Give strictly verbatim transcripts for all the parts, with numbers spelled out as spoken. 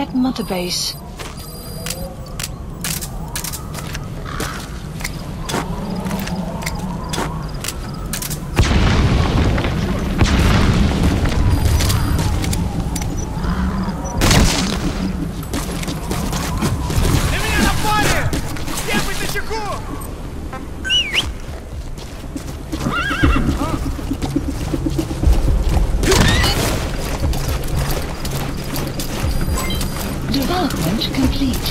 at Mutterbase. Development complete.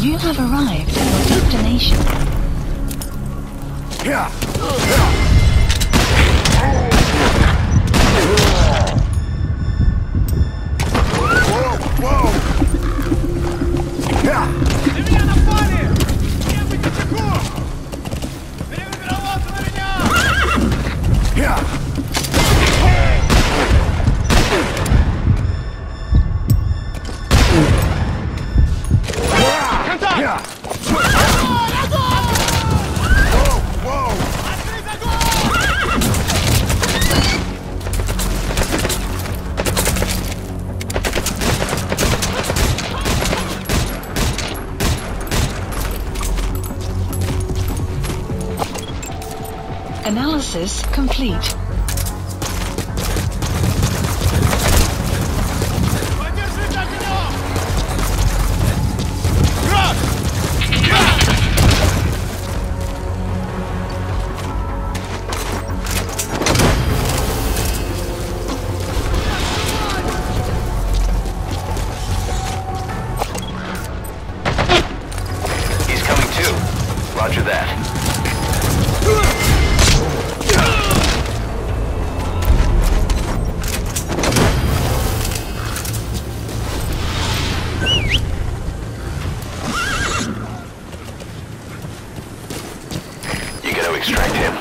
You have arrived at your destination. Yeah. Yeah. Analysis complete. He's coming too. Roger that. Extract him.